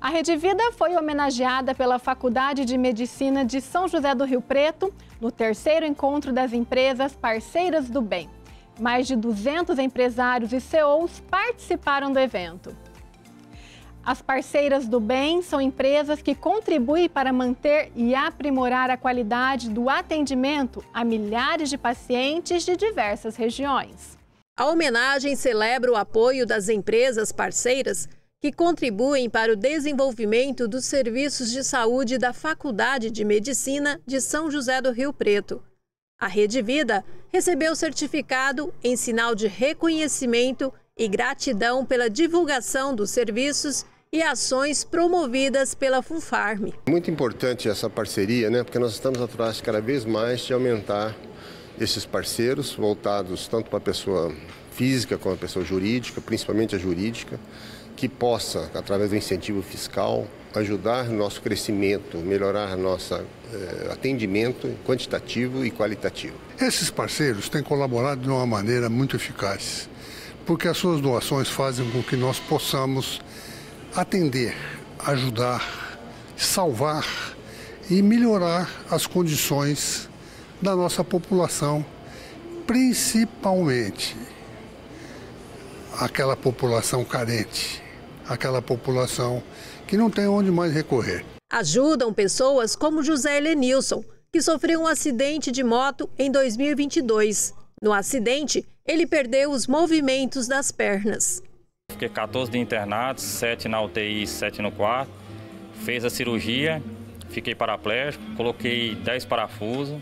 A Rede Vida foi homenageada pela Faculdade de Medicina de São José do Rio Preto no terceiro encontro das empresas Parceiras do Bem. Mais de 200 empresários e CEOs participaram do evento. As Parceiras do Bem são empresas que contribuem para manter e aprimorar a qualidade do atendimento a milhares de pacientes de diversas regiões. A homenagem celebra o apoio das empresas parceiras que contribuem para o desenvolvimento dos serviços de saúde da Faculdade de Medicina de São José do Rio Preto. A Rede Vida recebeu o certificado em sinal de reconhecimento e gratidão pela divulgação dos serviços e ações promovidas pela FUNFARME. Muito importante essa parceria, né? Porque nós estamos atrás cada vez mais de aumentar esses parceiros voltados tanto para a pessoa física como a pessoa jurídica, principalmente a jurídica, que possa, através do incentivo fiscal, ajudar no nosso crescimento, melhorar nosso atendimento quantitativo e qualitativo. Esses parceiros têm colaborado de uma maneira muito eficaz, porque as suas doações fazem com que nós possamos atender, ajudar, salvar e melhorar as condições da nossa população, principalmente aquela população carente. Aquela população que não tem onde mais recorrer. Ajudam pessoas como José Helenilson, que sofreu um acidente de moto em 2022. No acidente, ele perdeu os movimentos das pernas. Fiquei 14 dias internado, 7 na UTI, 7 no quarto. Fez a cirurgia, fiquei paraplégico, coloquei 10 parafusos.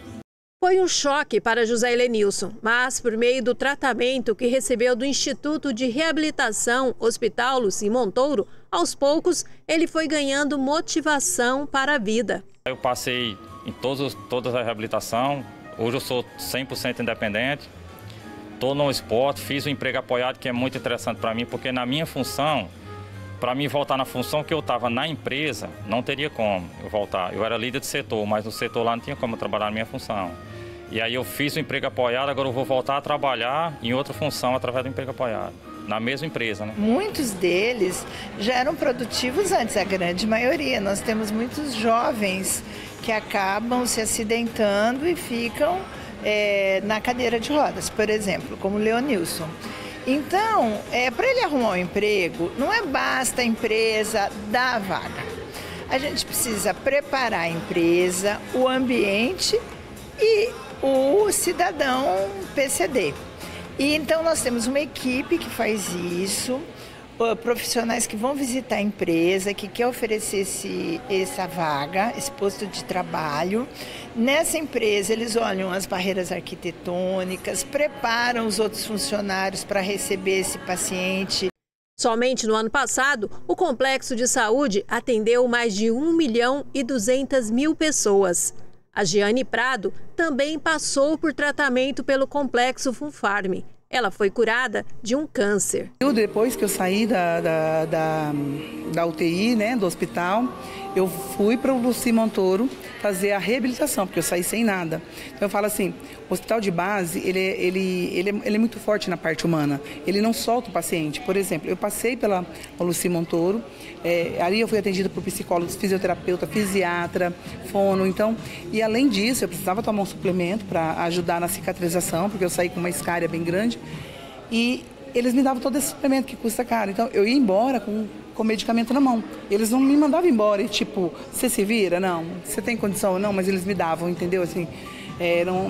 Foi um choque para José Helenilson, mas por meio do tratamento que recebeu do Instituto de Reabilitação Hospital Lucy Montoro, aos poucos ele foi ganhando motivação para a vida. Eu passei em toda a reabilitação, hoje eu sou 100% independente, estou no esporte, fiz um emprego apoiado que é muito interessante para mim, porque na minha função, para mim voltar na função que eu estava na empresa, não teria como eu voltar. Eu era líder de setor, mas no setor lá não tinha como eu trabalhar na minha função. E aí eu fiz o emprego apoiado, agora eu vou voltar a trabalhar em outra função através do emprego apoiado, na mesma empresa, né? Muitos deles já eram produtivos antes, a grande maioria. Nós temos muitos jovens que acabam se acidentando e ficam na cadeira de rodas, por exemplo, como o Leonilson. Então, para ele arrumar um emprego, não é basta a empresa dar a vaga. A gente precisa preparar a empresa, o ambiente e o cidadão PCD. E então nós temos uma equipe que faz isso, profissionais que vão visitar a empresa, que quer oferecer essa vaga, esse posto de trabalho. Nessa empresa, eles olham as barreiras arquitetônicas, preparam os outros funcionários para receber esse paciente. Somente no ano passado, o Complexo de Saúde atendeu mais de 1.200.000 pessoas. A Geane Prado também passou por tratamento pelo Complexo FUNFARME. Ela foi curada de um câncer. Depois que eu saí da UTI, né, do hospital, eu fui para o Lucy Montoro fazer a reabilitação, porque eu saí sem nada. Então eu falo assim, o hospital de base, ele é muito forte na parte humana, ele não solta o paciente. Por exemplo, eu passei pela Lucy Montoro, ali eu fui atendida por psicólogos, fisioterapeuta, fisiatra, fono, então, e além disso eu precisava tomar um suplemento para ajudar na cicatrização, porque eu saí com uma escária bem grande. E eles me davam todo esse suplemento que custa caro. Então eu ia embora com medicamento na mão. Eles não me mandavam embora e tipo, você se vira? Não. Você tem condição ou não? Mas eles me davam, entendeu? Assim,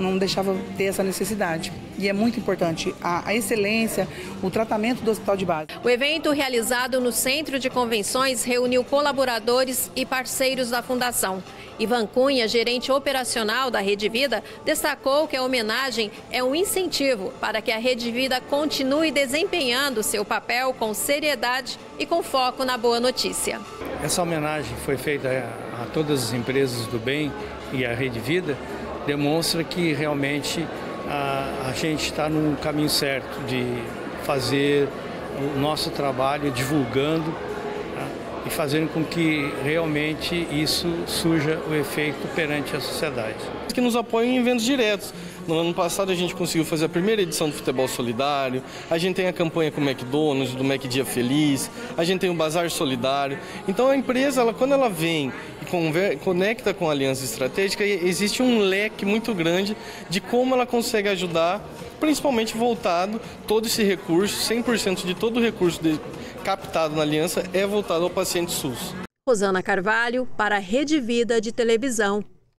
não deixava ter essa necessidade. E é muito importante a excelência, o tratamento do hospital de base. O evento realizado no Centro de Convenções reuniu colaboradores e parceiros da Fundação. Ivan Cunha, gerente operacional da Rede Vida, destacou que a homenagem é um incentivo para que a Rede Vida continue desempenhando seu papel com seriedade e com foco na boa notícia. Essa homenagem foi feita a todas as empresas do bem e a Rede Vida demonstra que realmente a gente está no caminho certo de fazer o nosso trabalho divulgando e fazendo com que realmente isso surja o efeito perante a sociedade. Que nos apoiam em eventos diretos. No ano passado a gente conseguiu fazer a primeira edição do Futebol Solidário, a gente tem a campanha com o McDonald's, do Mac Dia Feliz, a gente tem o Bazar Solidário. Então a empresa, quando ela vem e conecta com a Aliança Estratégica, existe um leque muito grande de como ela consegue ajudar, principalmente voltado todo esse recurso, 100% de todo o recurso captado na Aliança é voltado ao paciente SUS. Rosana Carvalho, para a Rede Vida de Televisão.